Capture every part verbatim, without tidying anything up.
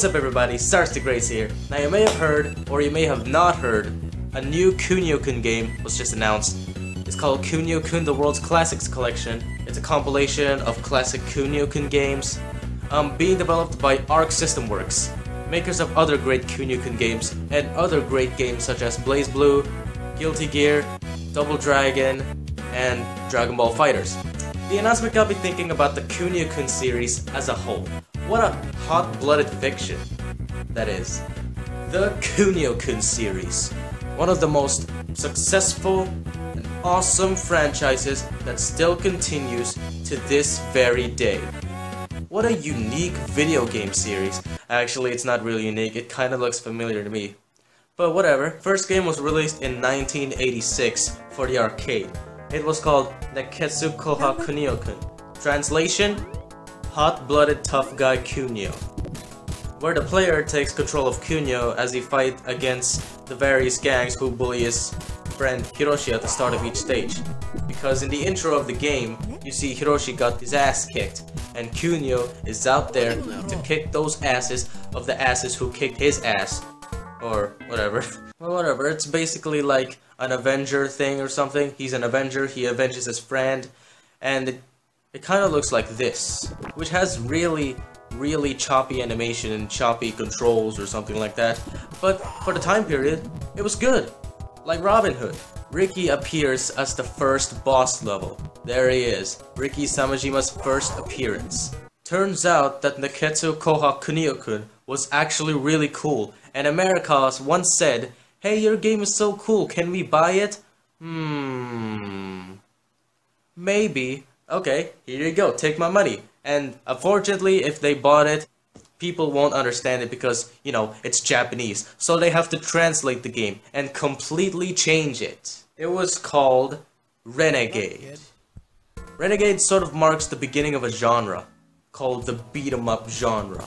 What's up everybody, Stars to Grace here. Now you may have heard, or you may have not heard, a new Kunio-kun game was just announced. It's called Kunio-kun, the World's Classics Collection. It's a compilation of classic Kunio-kun games, um, being developed by Arc System Works, makers of other great Kunio-kun games, and other great games such as BlazBlue, Guilty Gear, Double Dragon, and Dragon Ball FighterZ. The announcement got me thinking about the Kunio-kun series as a whole. What a hot-blooded fiction that is. The Kunio-kun series. One of the most successful and awesome franchises that still continues to this very day. What a unique video game series. Actually, it's not really unique, it kind of looks familiar to me. But whatever, first game was released in nineteen eighty-six for the arcade. It was called Nekketsu Kōha Kunio-kun. Translation? Hot-blooded tough guy Kunio, where the player takes control of Kunio as he fights against the various gangs who bully his friend Hiroshi at the start of each stage. Because in the intro of the game, you see Hiroshi got his ass kicked, and Kunio is out there to kick those asses of the asses who kicked his ass. Or whatever. Well, whatever, it's basically like an Avenger thing or something. He's an Avenger, he avenges his friend, and it It kind of looks like this, which has really, really choppy animation and choppy controls or something like that, but for the time period, it was good. Like Robin Hood. Riki appears as the first boss level. There he is, Riki Samejima's first appearance. Turns out that Nekketsu Kōha Kunio-kun was actually really cool, and Americas once said, "Hey, your game is so cool, can we buy it?" Hmm... Maybe. Okay, here you go, take my money. And unfortunately, if they bought it, people won't understand it because, you know, it's Japanese. So they have to translate the game and completely change it. It was called Renegade. Renegade sort of marks the beginning of a genre called the beat-em-up genre.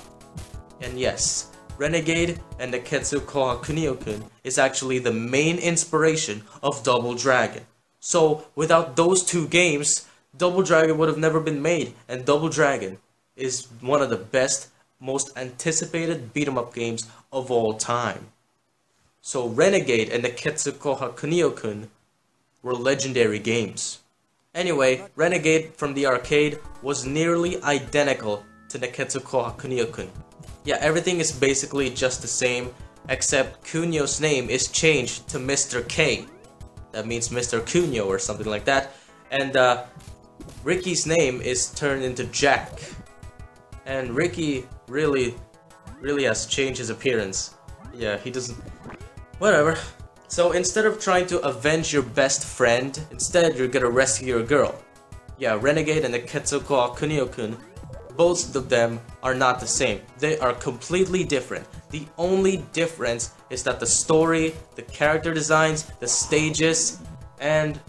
And yes, Renegade and Nekketsu Kōha Kunio-kun is actually the main inspiration of Double Dragon. So without those two games, Double Dragon would have never been made, and Double Dragon is one of the best, most anticipated beat-em-up games of all time. So Renegade and Nekketsu Kōha Kunio-kun were legendary games. Anyway, Renegade from the arcade was nearly identical to Nekketsu Kōha Kunio-kun. Yeah, everything is basically just the same, except Kunio's name is changed to Mister K. That means Mister Kunio or something like that, and uh... Ricky's name is turned into Jack, and Riki really, really has changed his appearance. Yeah, he doesn't... whatever. So instead of trying to avenge your best friend, instead you're gonna rescue your girl. Yeah, Renegade and Nekketsu Kōha Kunio-kun, both of them are not the same. They are completely different. The only difference is that the story, the character designs, the stages, and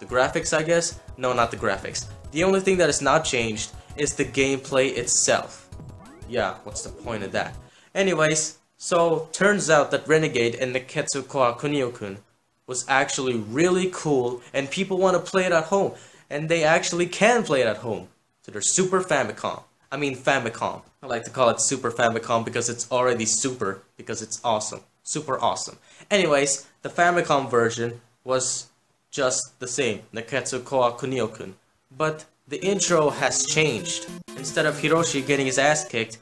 the graphics, I guess? No, not the graphics. The only thing that is not changed is the gameplay itself. Yeah, what's the point of that? Anyways, so turns out that Renegade and Nekketsu Kōha Kunio-kun was actually really cool, and people want to play it at home, and they actually can play it at home. So they're Super Famicom. I mean Famicom. I like to call it Super Famicom because it's already super, because it's awesome. Super awesome. Anyways, the Famicom version was just the same, Nekketsu Kōha Kunio-kun. But the intro has changed. Instead of Hiroshi getting his ass kicked,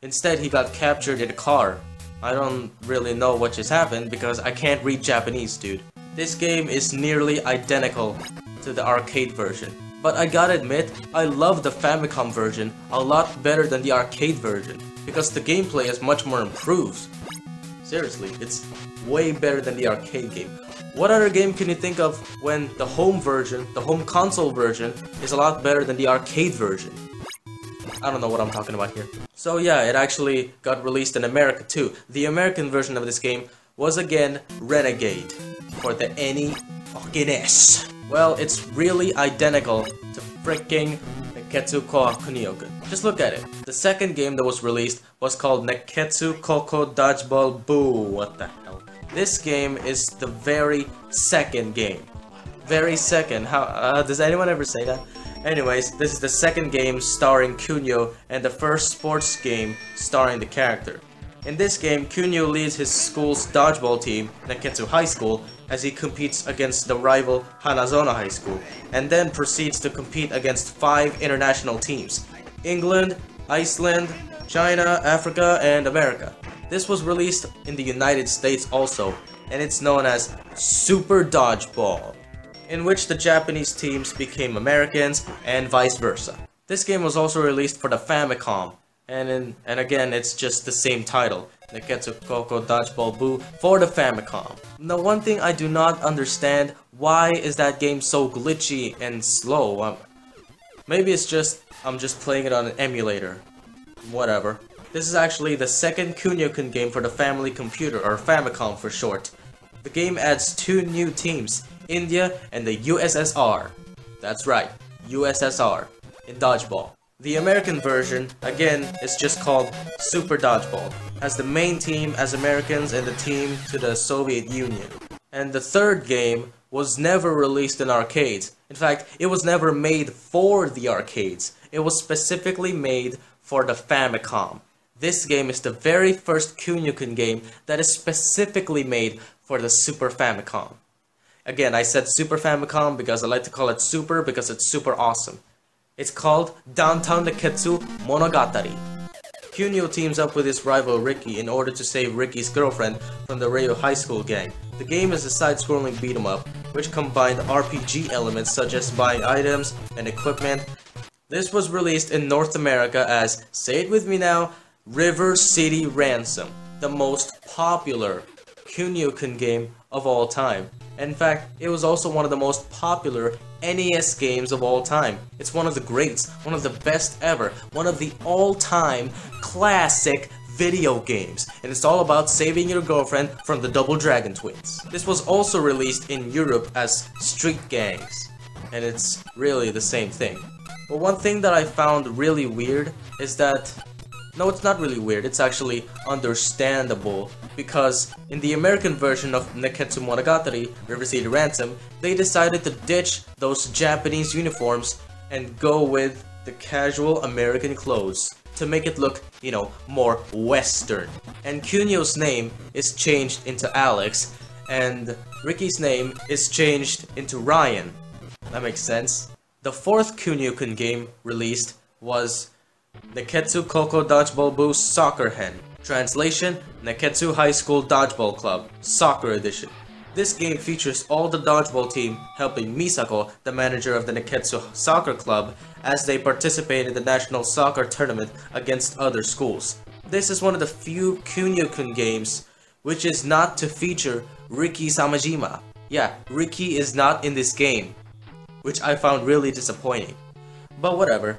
instead he got captured in a car. I don't really know what just happened because I can't read Japanese, dude. This game is nearly identical to the arcade version. But I gotta admit, I love the Famicom version a lot better than the arcade version, because the gameplay is much more improved. Seriously, it's way better than the arcade game. What other game can you think of when the home version, the home console version, is a lot better than the arcade version? I don't know what I'm talking about here. So yeah, it actually got released in America too. The American version of this game was again Renegade for the N E S. Well, it's really identical to freaking Nekketsu Kōha Kunio-kun. Just look at it. The second game that was released was called Nekketsu Koko Dodgeball Boo. What the hell? This game is the very second game. Very second. How uh, does anyone ever say that? Anyways, this is the second game starring Kunio and the first sports game starring the character. In this game, Kunio leads his school's dodgeball team, Nekketsu High School, as he competes against the rival Hanazono High School, and then proceeds to compete against five international teams: England, Iceland, China, Africa, and America. This was released in the United States also, and it's known as Super Dodgeball, in which the Japanese teams became Americans and vice versa. This game was also released for the Famicom, and in, and again it's just the same title, Nekketsu Kōha Dodgeball Bu for the Famicom. Now, one thing I do not understand, why is that game so glitchy and slow? Um, maybe it's just I'm just playing it on an emulator. Whatever. This is actually the second Kunio-kun game for the family computer, or Famicom for short. The game adds two new teams, India and the U S S R. That's right, U S S R, in Dodgeball. The American version, again, is just called Super Dodgeball, as the main team as Americans and the team to the Soviet Union. And the third game was never released in arcades. In fact, it was never made for the arcades. It was specifically made for the Famicom. This game is the very first Kunio-kun game that is specifically made for the Super Famicom. Again, I said Super Famicom because I like to call it Super because it's super awesome. It's called Downtown Nekketsu Monogatari. Kunio teams up with his rival Riki in order to save Riki's girlfriend from the Ryo High School gang. The game is a side-scrolling beat-em-up, which combined R P G elements such as buying items and equipment. This was released in North America as, say it with me now, River City Ransom, the most popular Kunio-kun game of all time. In fact, it was also one of the most popular N E S games of all time. It's one of the greats, one of the best ever, one of the all-time classic video games, and it's all about saving your girlfriend from the Double Dragon twins. This was also released in Europe as Street Gangs, and it's really the same thing. But one thing that I found really weird is that... No, it's not really weird, it's actually understandable, because in the American version of Nekketsu Monogatari, River City Ransom, they decided to ditch those Japanese uniforms and go with the casual American clothes to make it look, you know, more Western. And Kunio's name is changed into Alex, and Ricky's name is changed into Ryan. That makes sense. The fourth Kunio-kun game released was Nekketsu Koko Dodgeball Bu Soccer Hen. Translation: Nekketsu High School Dodgeball Club, Soccer Edition. This game features all the dodgeball team helping Misako, the manager of the Nekketsu Soccer Club, as they participate in the national soccer tournament against other schools. This is one of the few Kunio-kun games which is not to feature Riki Samejima. Yeah, Riki is not in this game, which I found really disappointing. But whatever.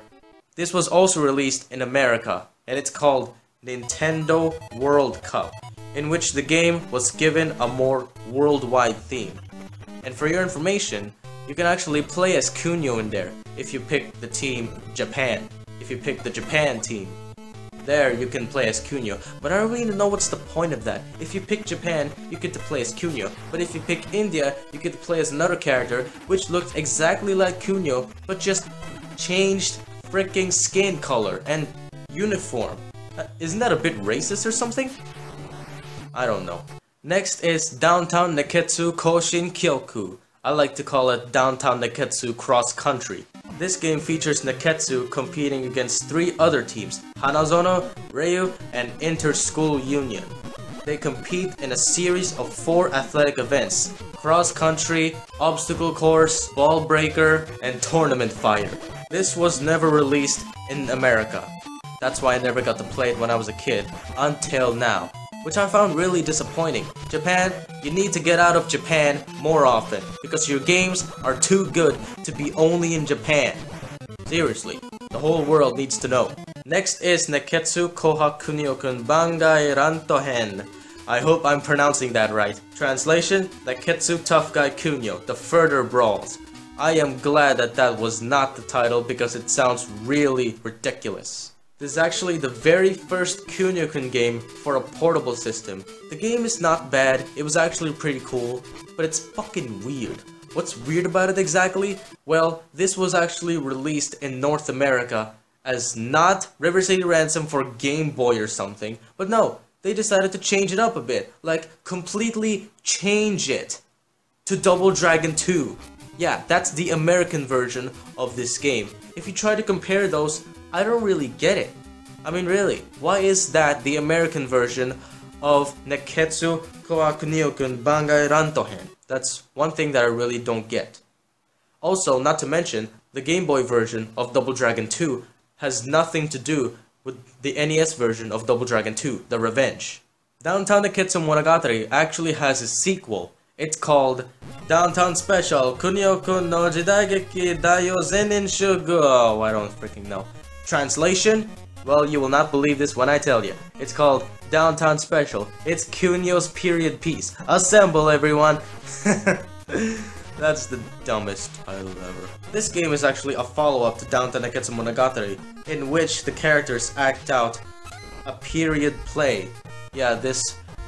This was also released in America, and it's called Nintendo World Cup, in which the game was given a more worldwide theme. And for your information, you can actually play as Kunio in there if you pick the team Japan. If you pick the Japan team, there you can play as Kunio. But I don't really know what's the point of that. If you pick Japan, you get to play as Kunio. But if you pick India, you get to play as another character which looked exactly like Kunio, but just changed freaking skin color and uniform. Uh, isn't that a bit racist or something? I don't know. Next is Downtown Nekketsu Kōshinkyoku. I like to call it Downtown Nekketsu Cross Country. This game features Nekketsu competing against three other teams, Hanazono, Ryu, and Inter-School Union. They compete in a series of four athletic events: cross-country, obstacle course, ball breaker, and tournament fire. This was never released in America. That's why I never got to play it when I was a kid, until now, which I found really disappointing. Japan, you need to get out of Japan more often, because your games are too good to be only in Japan. Seriously, the whole world needs to know. Next is Nekketsu Kōha Kunio-kun Bangai Rantō-hen. I hope I'm pronouncing that right. Translation: Nekketsu Tough Guy Kunio, The Further Brawls. I am glad that that was not the title, because it sounds really ridiculous. This is actually the very first Kunio-kun game for a portable system. The game is not bad, it was actually pretty cool, but it's fucking weird. What's weird about it exactly? Well, this was actually released in North America as not River City Ransom for Game Boy or something, but no, they decided to change it up a bit, like completely change it to Double Dragon two. Yeah, that's the American version of this game. If you try to compare those, I don't really get it. I mean, really, why is that the American version of Nekketsu Kōha Kunio-kun Bangai Rantō-hen? That's one thing that I really don't get. Also, not to mention, the Game Boy version of Double Dragon two has nothing to do with the N E S version of Double Dragon two, The Revenge. Downtown Nekketsu Monogatari actually has a sequel. It's called Downtown Special Kunio kun no jidaigeki Daiyo Zenin shugu. Oh, I don't freaking know. Translation? Well, you will not believe this when I tell you. It's called Downtown Special. It's Kunio's period piece. Assemble, everyone! That's the dumbest title ever. This game is actually a follow-up to Downtown Nekketsu Monogatari, in which the characters act out a period play. Yeah, this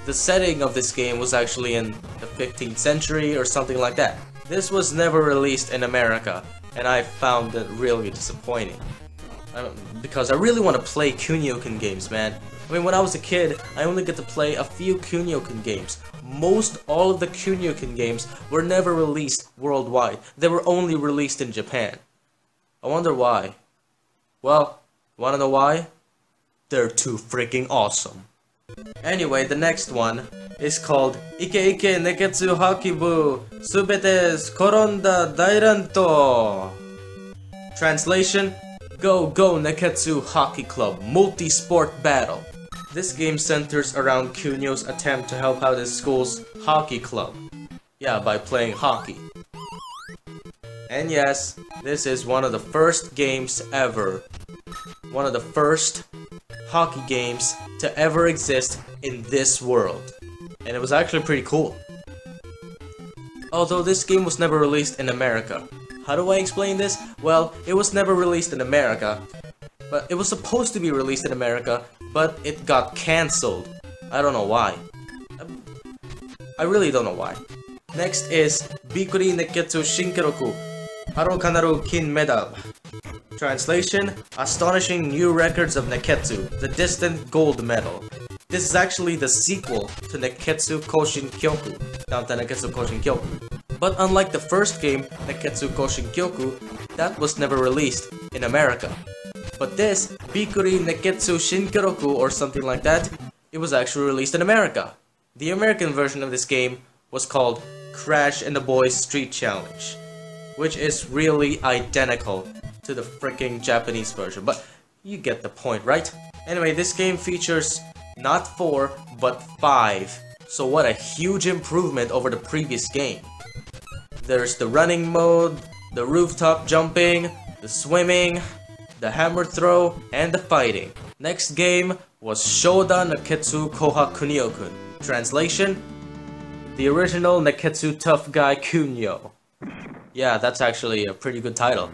the setting of this game was actually in the fifteenth century or something like that. This was never released in America, and I found it really disappointing. Um, because I really want to play Kunio-kun games, man. I mean, when I was a kid, I only get to play a few Kunio-kun games. Most all of the Kunio-kun games were never released worldwide. They were only released in Japan. I wonder why. Well, wanna know why? They're too freaking awesome. Anyway, the next one is called Ike Ike Nekketsu Hockey Bu Subete Koronde Dairantō. Translation? Go Go Nekketsu Hockey Club Multi-Sport Battle. This game centers around Kunio's attempt to help out his school's hockey club. Yeah, by playing hockey. And yes, this is one of the first games ever. One of the first hockey games to ever exist in this world. And it was actually pretty cool. Although this game was never released in America. How do I explain this? Well, it was never released in America, but it was supposed to be released in America, but it got cancelled. I don't know why. I really don't know why. Next is Bikkuri Nekketsu Shin Kiroku Harukanaru Kin Medal. Translation: Astonishing New Records of Nekketsu, the Distant Gold Medal. This is actually the sequel to Nekketsu Kōshinkyoku, Downtown Nekketsu Kōshinkyoku. But unlike the first game, Nekketsu Kōshinkyoku, that was never released in America. But this, Bikkuri Nekketsu Shin Kiroku or something like that, it was actually released in America. The American version of this game was called Crash and the Boys Street Challenge, which is really identical to the freaking Japanese version, but you get the point, right? Anyway, this game features not four, but five. So what a huge improvement over the previous game. There's the running mode, the rooftop jumping, the swimming, the hammer throw, and the fighting. Next game was Shodan Nekketsu Kōha Kunio-kun. Translation: The Original Nekketsu Tough Guy Kunio. Yeah, that's actually a pretty good title.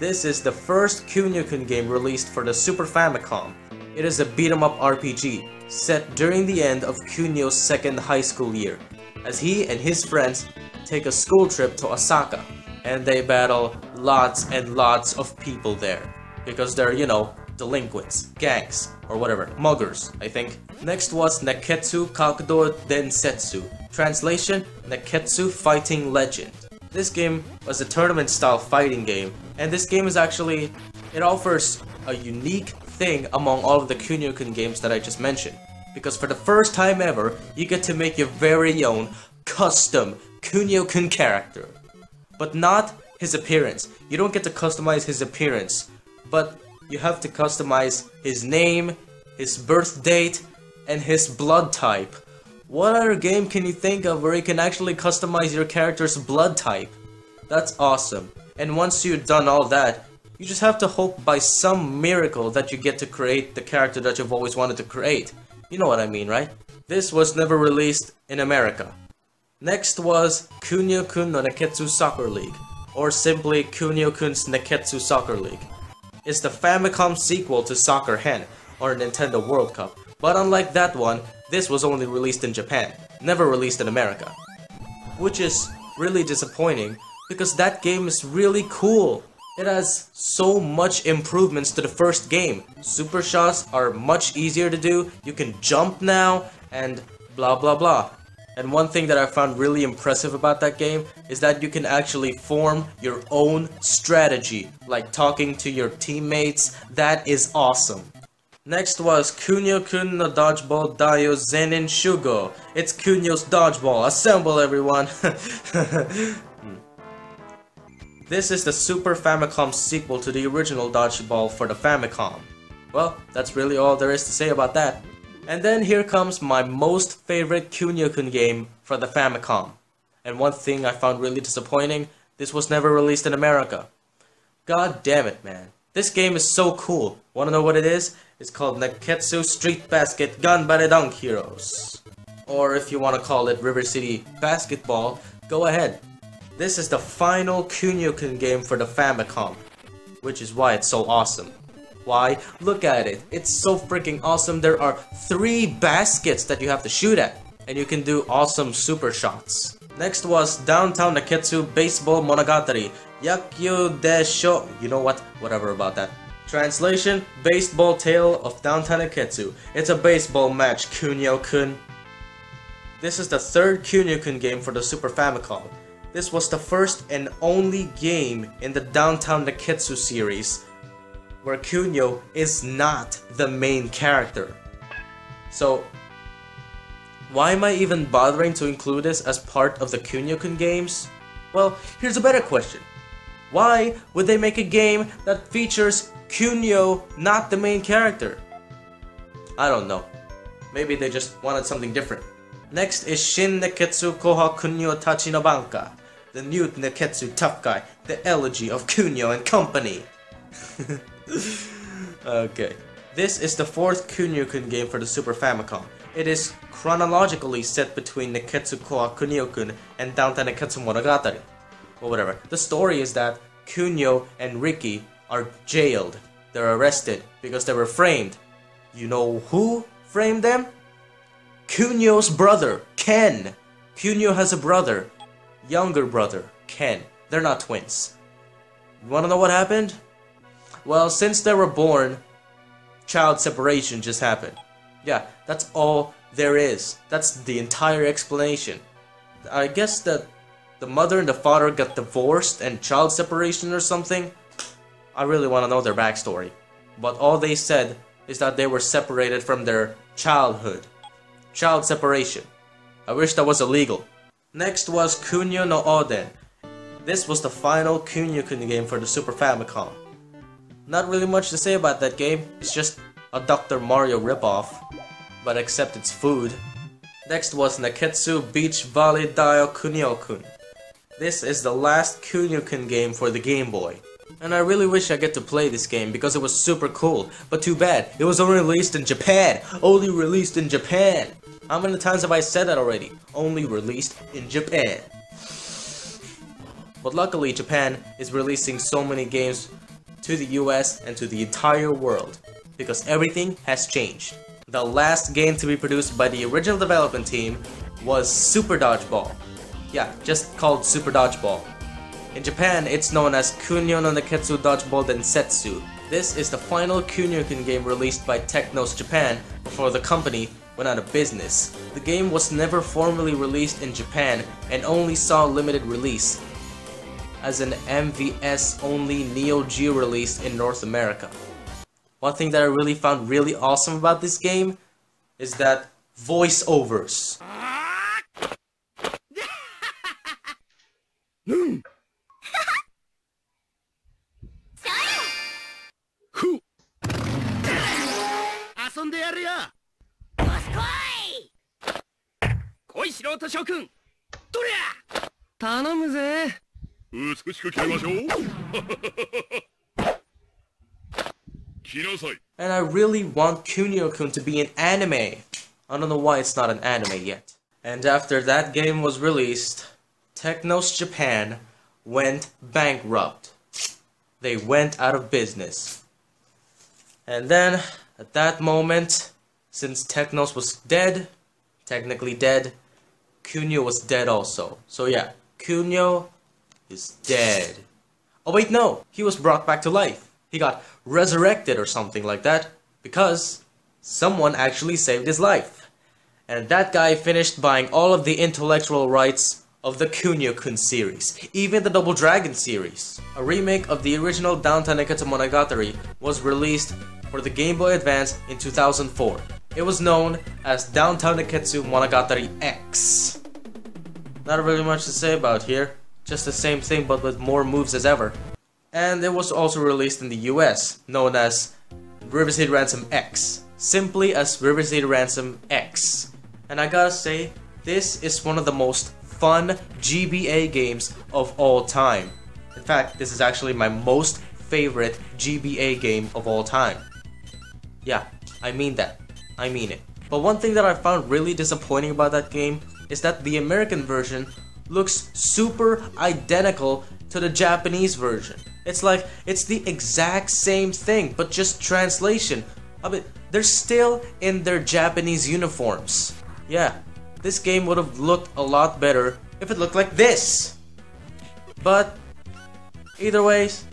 This is the first Kunio-kun game released for the Super Famicom. It is a beat-em-up R P G set during the end of Kunio's second high school year, as he and his friends take a school trip to Osaka, and they battle lots and lots of people there, because they're, you know, delinquents, gangs, or whatever, muggers, I think. Next was Nekketsu Kakutō Densetsu. Translation: Nekketsu Fighting Legend. This game was a tournament-style fighting game, and this game is actually, it offers a unique thing among all of the Kunio-kun games that I just mentioned, because for the first time ever, you get to make your very own custom Kunio-kun character, but not his appearance. You don't get to customize his appearance, but you have to customize his name, his birth date, and his blood type. What other game can you think of where you can actually customize your character's blood type? That's awesome. And once you've done all that, you just have to hope by some miracle that you get to create the character that you've always wanted to create. You know what I mean, right? This was never released in America. Next was Kunio-kun no Nekketsu Soccer League, or simply Kunio-kun's Nekketsu Soccer League. It's the Famicom sequel to Soccer Hen, or Nintendo World Cup, but unlike that one, this was only released in Japan, never released in America. Which is really disappointing because that game is really cool. It has so much improvements to the first game. Super shots are much easier to do, you can jump now, and blah blah blah. And one thing that I found really impressive about that game is that you can actually form your own strategy, like talking to your teammates. That is awesome. Next was Kunio kun no Dodgeball Daiyo Zenin shugu. It's Kunio's dodgeball. Assemble everyone! This is the Super Famicom sequel to the original Dodgeball for the Famicom. Well, that's really all there is to say about that. And then here comes my most favorite Kunio-kun game for the Famicom. And one thing I found really disappointing, this was never released in America. God damn it, man. This game is so cool. Wanna know what it is? It's called Nekketsu Street Basket Ganbaredonk Heroes. Or if you wanna call it River City Basketball, go ahead. This is the final Kunio-kun game for the Famicom, which is why it's so awesome. Why? Look at it. It's so freaking awesome. There are three baskets that you have to shoot at, and you can do awesome super shots. Next was Downtown Nekketsu Baseball Monogatari. Yakyu desho. You know what? Whatever about that. Translation: Baseball Tale of Downtown Nekketsu. It's a baseball match, Kunio-kun. This is the third Kunio-kun game for the Super Famicom. This was the first and only game in the Downtown Nekketsu series where Kunio is not the main character. So why am I even bothering to include this as part of the Kunio-kun games? Well, here's a better question. Why would they make a game that features Kunio not the main character? I don't know. Maybe they just wanted something different. Next is Shin Nekketsu Kōha Kunio Tachi no Banka, the new Nekketsu Tough Guy, the Elegy of Kunio and Company. Okay. This is the fourth Kunio-kun game for the Super Famicom. It is chronologically set between Nekketsu Kōha Kunio-kun and Downtown Nekketsu Monogatari. Well, whatever. The story is that Kunio and Riki are jailed. They're arrested because they were framed. You know who framed them? Kunio's brother, Ken. Kunio has a brother, younger brother, Ken. They're not twins. You wanna know what happened? Well, since they were born, child separation just happened. Yeah, that's all there is. That's the entire explanation. I guess that the mother and the father got divorced and child separation or something. I really want to know their backstory. But all they said is that they were separated from their childhood. Child separation. I wish that was illegal. Next was Kunio no Oden. This was the final Kunio-kun game for the Super Famicom. Not really much to say about that game, it's just a Doctor Mario ripoff, but except it's food. Next was Nekketsu Beach Volley Daiyo Kunio-kun. This is the last Kunio-kun game for the Game Boy. And I really wish I get to play this game because it was super cool, but too bad, it was only released in Japan! Only released in Japan! How many times have I said that already? Only released in Japan. But luckily Japan is releasing so many games to the U S and to the entire world, because everything has changed. The last game to be produced by the original development team was Super Dodgeball. Yeah, just called Super Dodgeball. In Japan, it's known as Kunio no Nekketsu Dodgeball Densetsu. This is the final Kunio-kun game released by Technōs Japan before the company went out of business. The game was never formally released in Japan and only saw limited release as an M V S only Neo Geo release in North America. One thing that I really found really awesome about this game is that voiceovers. And I really want Kunio-kun to be an anime. I don't know why it's not an anime yet. And after that game was released, Technōs Japan went bankrupt. They went out of business. And then, at that moment, since Technōs was dead, technically dead, Kunio was dead also. So yeah. Kunio is dead. Oh wait, no, he was brought back to life. He got resurrected or something like that because someone actually saved his life. And that guy finished buying all of the intellectual rights of the Kunio-kun series, even the Double Dragon series. A remake of the original Downtown Nekketsu Monogatari was released for the Game Boy Advance in two thousand four. It was known as Downtown Nekketsu Monogatari X. Not really much to say about here, just the same thing but with more moves as ever. And it was also released in the U S, known as River City Ransom X, simply as River City Ransom X. And I gotta say, this is one of the most fun G B A games of all time. In fact, this is actually my most favorite G B A game of all time. Yeah, I mean that. I mean it. But one thing that I found really disappointing about that game is that the American version looks super identical to the Japanese version. It's like, it's the exact same thing, but just translation. I mean, they're still in their Japanese uniforms. Yeah. This game would have looked a lot better if it looked like this. But either ways,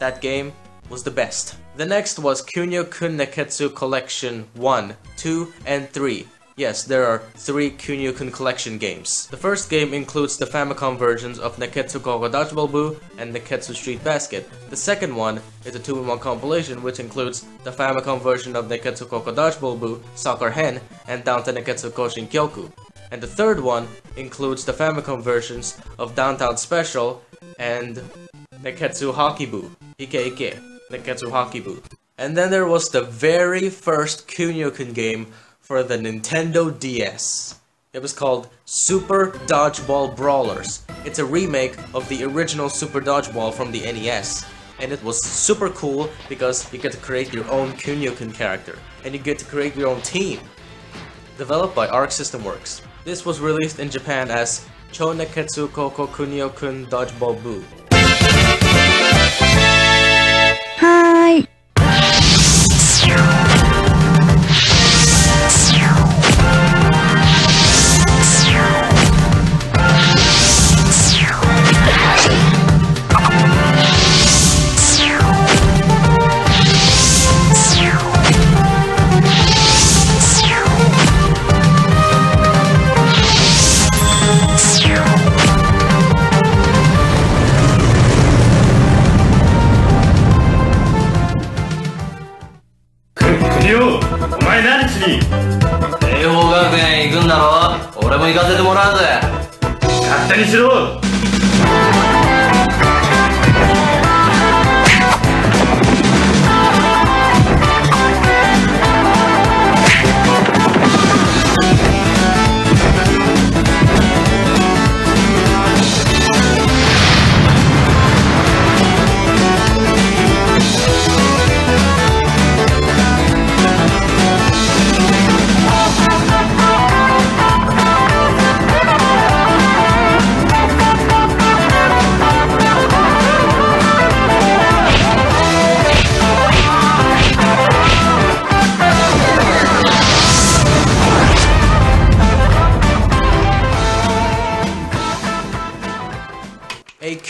that game was the best. The next was Kunio-kun Nekketsu Collection one, two, and three. Yes, there are three Kunio-kun Collection games. The first game includes the Famicom versions of Nekketsu Kōha Dodgeball Bu and Nekketsu Street Basket. The second one is a two in one compilation which includes the Famicom version of Nekketsu Kōha Dodgeball Bu, Soccer Hen, and Downtown Nekketsu Kōshinkyoku. And the third one includes the Famicom versions of Downtown Special and Nekketsu Hockey Bu, Ike Ike Nekketsu Hockey Bu. And then there was the very first Kunio-kun game for the Nintendo D S. It was called Super Dodgeball Brawlers. It's a remake of the original Super Dodgeball from the N E S. And it was super cool because you get to create your own Kunio-kun character. And you get to create your own team. Developed by Arc System Works. This was released in Japan as Chou Nekketsu Koko Kunio-kun Dodgeball Bu. Hi.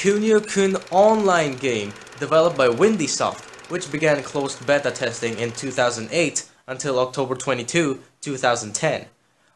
Kunio-kun online game developed by Windy Soft, which began closed beta testing in two thousand eight until October twenty-second, two thousand ten.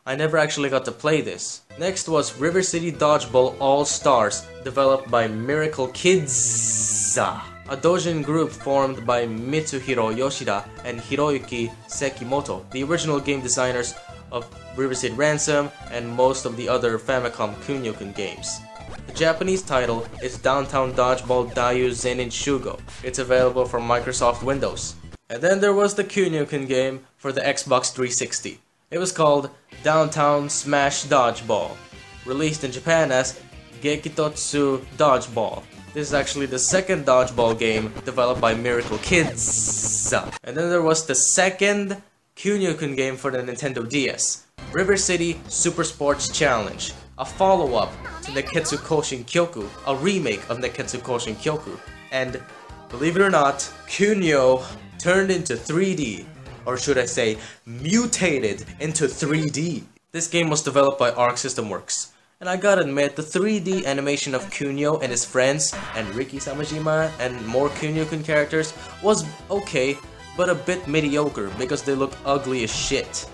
I never actually got to play this. Next was River City Dodgeball All-Stars developed by Miracle Kids, a doujin group formed by Mitsuhiro Yoshida and Hiroyuki Sekimoto, the original game designers of River City Ransom and most of the other Famicom Kunio-kun games. The Japanese title is Downtown Dodgeball Daiyo Zenin shugu. It's available for Microsoft Windows. And then there was the Kunio-kun game for the Xbox three sixty. It was called Downtown Smash Dodgeball, released in Japan as Gekitotsu Dodgeball. This is actually the second dodgeball game developed by Miracle Kids. And then there was the second Kunio-kun game for the Nintendo D S, River City Super Sports Challenge, a follow-up to Nekketsu Kōshinkyoku, a remake of Nekketsu Kōshinkyoku, and believe it or not, Kunio turned into three D, or should I say, mutated into three D. This game was developed by Arc System Works, And I gotta admit, the three D animation of Kunio and his friends, and Riki Samejima, and more Kunio-kun characters was okay, but a bit mediocre because they look ugly as shit.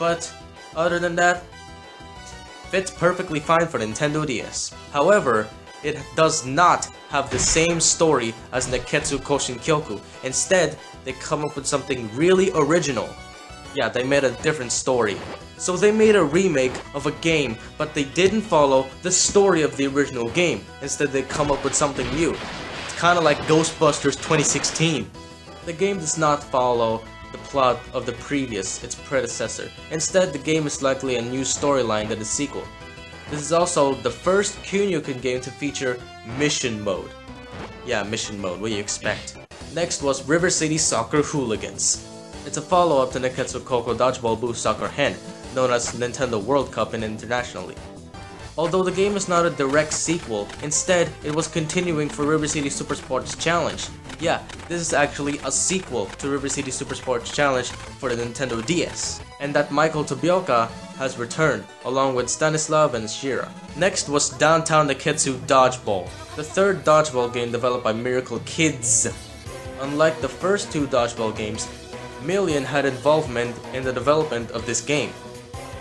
But other than that, fits perfectly fine for Nintendo D S. However, it does not have the same story as Nekketsu Kōshinkyoku. Instead, they come up with something really original. Yeah, they made a different story. So they made a remake of a game, but they didn't follow the story of the original game. Instead, they come up with something new. It's kinda like Ghostbusters twenty sixteen. The game does not follow the plot of the previous, its predecessor. Instead, the game is likely a new storyline than the sequel. This is also the first Kunio-kun game to feature Mission Mode. Yeah, Mission Mode, what do you expect? Next was River City Soccer Hooligans. It's a follow-up to Nekketsu Koko Dodgeball Bu Soccer Hen, known as Nintendo World Cup and internationally. Although the game is not a direct sequel, instead it was continuing for River City Super Sports Challenge. Yeah, this is actually a sequel to River City Super Sports Challenge for the Nintendo D S. And that Michael Tobioka has returned, along with Stanislav and Shira. Next was Downtown Nekketsu Dodgeball, the third dodgeball game developed by Miracle Kids. Unlike the first two dodgeball games, Million had involvement in the development of this game.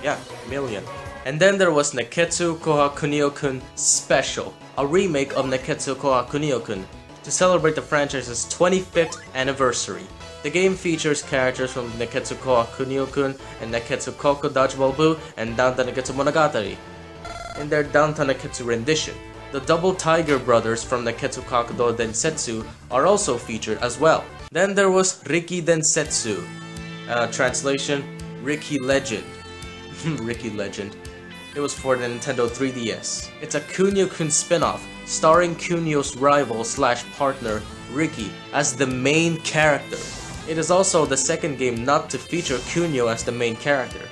Yeah, Million. And then there was Nekketsu Kōha Kunio-kun Special, a remake of Nekketsu Kōha Kunio-kun, to celebrate the franchise's twenty-fifth anniversary. The game features characters from Nekketsu Kōha Kunio-kun and Nekketsu Koko Dodgeball Bu and Downtown Nekketsu Monogatari in their Downtown Nekketsu rendition. The Double Tiger brothers from Nekketsu Kakutō Densetsu are also featured as well. Then there was Riki Densetsu, uh, translation, Riki Legend. Riki Legend. It was for the Nintendo three D S. It's a Kunio-kun spin-off, starring Kunio's rival slash partner, Riki, as the main character. It is also the second game not to feature Kunio as the main character.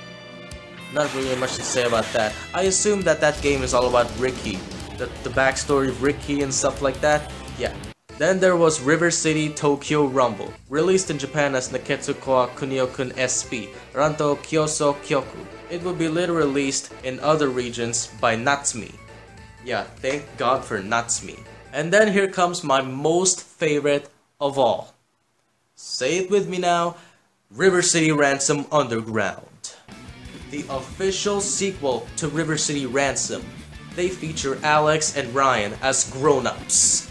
Not really much to say about that. I assume that that game is all about Riki, the, the backstory of Riki and stuff like that, yeah. Then there was River City Tokyo Rumble, released in Japan as Nekketsu Kōha Kunio-kun S P, Rantō Kyōso Kyoku. It will be later released in other regions by Natsumi. Yeah, thank God for Natsumi. And then here comes my most favorite of all. Say it with me now, River City Ransom Underground. The official sequel to River City Ransom. They feature Alex and Ryan as grown-ups.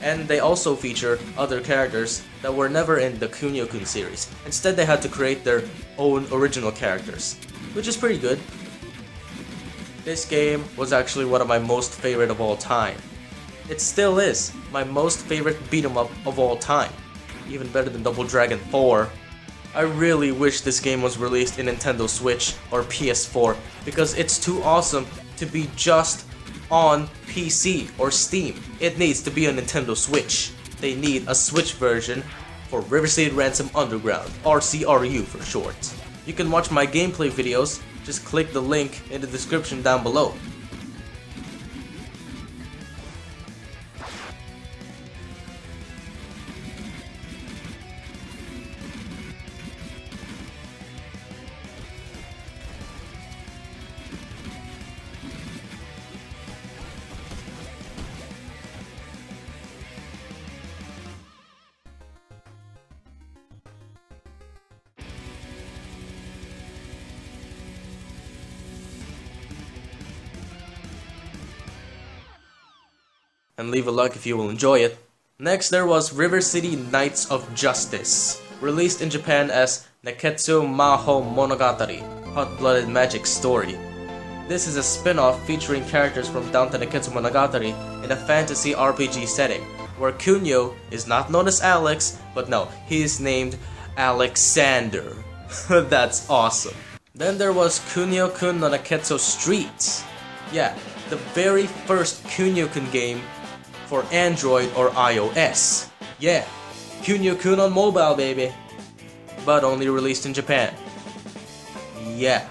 And they also feature other characters that were never in the Kunio-kun series. Instead, they had to create their own original characters, which is pretty good. This game was actually one of my most favorite of all time. It still is my most favorite beat-em-up of all time. Even better than Double Dragon four. I really wish this game was released in Nintendo Switch or P S four because it's too awesome to be just on P C or Steam. It needs to be on Nintendo Switch. They need a Switch version for River City Ransom Underground, R C R U for short. You can watch my gameplay videos, just click the link in the description down below. And leave a like if you will enjoy it. Next there was River City Knights of Justice, released in Japan as Nekketsu Mahou Monogatari, Hot-Blooded Magic Story. This is a spin-off featuring characters from Downtown Nekketsu Monogatari in a fantasy R P G setting, where Kunio is not known as Alex, but no, he is named Alexander. That's awesome. Then there was Kunio-kun no Nekketsu Street. Yeah, the very first Kunio-kun game for Android or iOS. Yeah, Kunio-kun on mobile, baby. But only released in Japan. Yeah.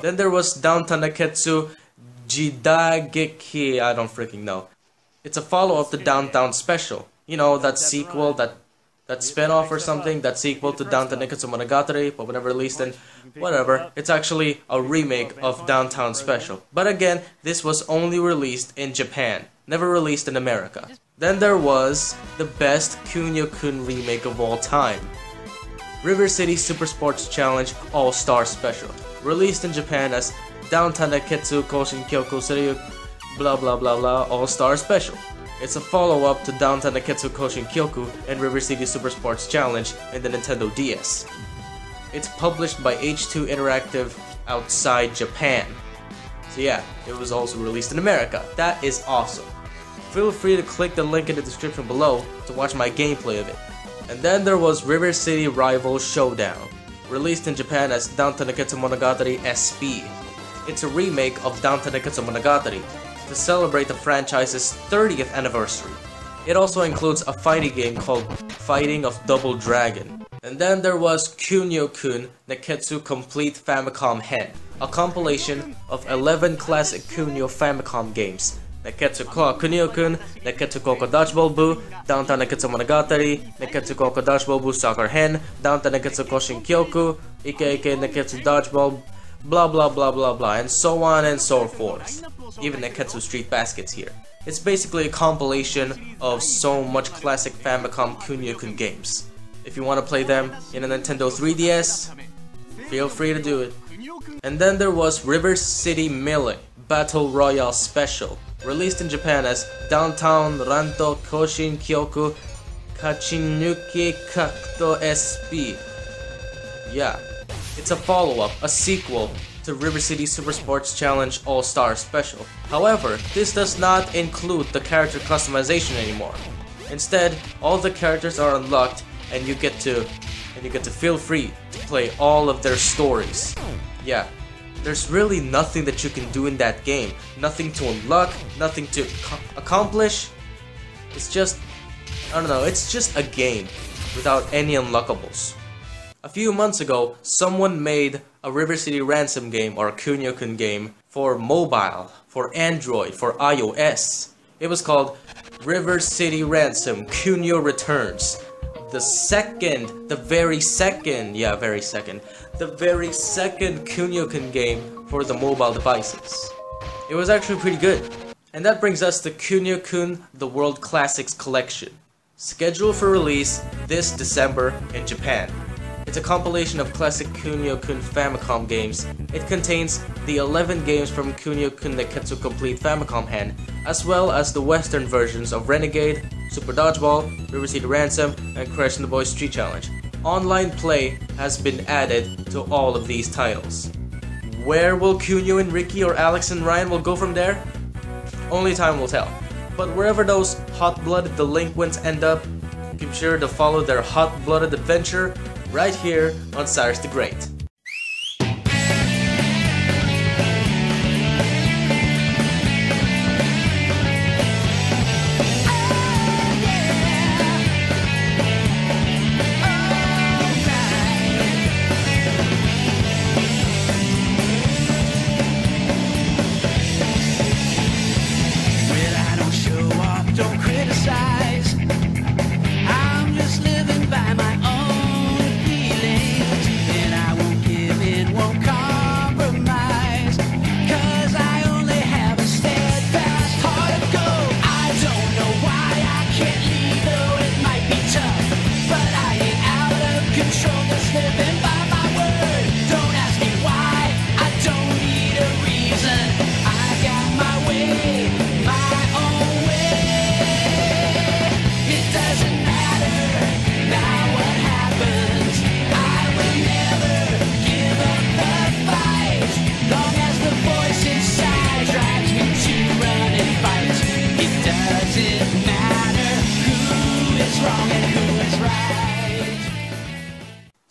Then there was Downtown Nekketsu Jidaigeki, I don't freaking know. It's a follow-up to Downtown Special. You know, that sequel that that spin-off or something, that sequel to Downtown Nekketsu Monogatari, but whenever released in whatever, it's actually a remake of Downtown Special. But again, this was only released in Japan, never released in America. Then there was the best Kunio-kun remake of all time, River City Super Sports Challenge All-Star Special, released in Japan as Downtown Nekketsu Kōshinkyoku Seriyu blah blah blah blah All-Star Special. It's a follow-up to Downtown Nekketsu Kōshinkyoku and River City Super Sports Challenge in the Nintendo D S. It's published by H two Interactive outside Japan. So yeah, it was also released in America. That is awesome. Feel free to click the link in the description below to watch my gameplay of it. And then there was River City Rival Showdown, released in Japan as Downtown Nekketsu Monogatari S P. It's a remake of Downtown Nekketsu Monogatari, to celebrate the franchise's thirtieth anniversary. It also includes a fighting game called Fighting of Double Dragon. And then there was Kunio-kun Nekketsu Complete Famicom Hen, a compilation of eleven classic Kunio Famicom games: Nekketsu Kōha Kunio-kun, Nekketsu Koko Dodgeball Bu, Downtown Nekketsu Monogatari, Nekketsu Koko Dodgeball Bu Soccer Hen, Downtown Nekketsu Kōshinkyoku, Ike Ike Nekketsu Dodgeball, blah blah blah blah blah, and so on and so forth. Even Nekketsu Street Basket's here. It's basically a compilation of so much classic Famicom Kunio-kun games. If you want to play them in a Nintendo three D S, feel free to do it. And then there was River City Melee Battle Royale Special, released in Japan as Downtown Ranto Kōshinkyoku Kachinuki Kakuto S P. Yeah, it's a follow-up, a sequel to River City Super Sports Challenge All-Star Special. However, this does not include the character customization anymore. Instead, all the characters are unlocked and you get to and you get to feel free to play all of their stories. Yeah, there's really nothing that you can do in that game. Nothing to unlock, nothing to accomplish. It's just, I don't know, it's just a game without any unlockables. A few months ago, someone made a River City Ransom game, or a Kunio-kun game, for mobile, for Android, for iOS. It was called River City Ransom Kunio Returns. The second, the very second, yeah, very second, the very second Kunio-kun game for the mobile devices. It was actually pretty good. And that brings us to Kunio-kun The World Classics Collection, scheduled for release this December in Japan. It's a compilation of classic Kunio-kun Famicom games. It contains the eleven games from Kunio-kun Nekketsu Complete Famicom Hen, as well as the Western versions of Renegade, Super Dodgeball, River City Ransom, and Crash and the Boys Street Challenge. Online play has been added to all of these titles. Where will Kunio and Ricky or Alex and Ryan will go from there? Only time will tell. But wherever those hot-blooded delinquents end up, be sure to follow their hot-blooded adventure right here on Cyrus the Great.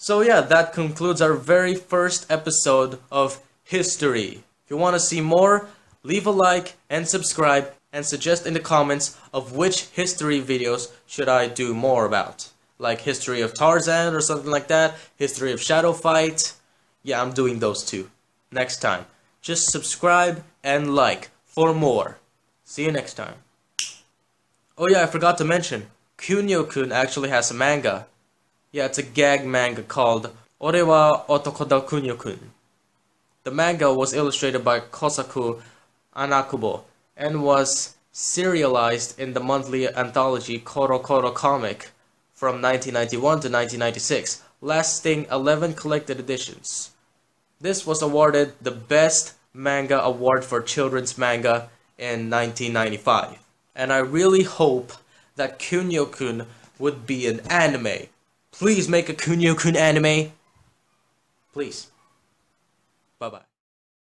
So yeah, that concludes our very first episode of History. If you want to see more, leave a like and subscribe and suggest in the comments of which history videos should I do more about. Like history of Tarzan or something like that, history of Shadow Fight. Yeah, I'm doing those too. Next time. Just subscribe and like for more. See you next time. Oh yeah, I forgot to mention. Kunio-kun actually has a manga. Yeah, it's a gag manga called Ore wa Otoko da Kunio-kun. The manga was illustrated by Kosaku Anakubo and was serialized in the monthly anthology Koro Koro Comic from nineteen ninety-one to nineteen ninety-six, lasting eleven collected editions. This was awarded the Best Manga Award for Children's Manga in nineteen ninety-five. And I really hope that Kunio-kun would be an anime. Please make a Kunio-kun anime. Please. Bye-bye.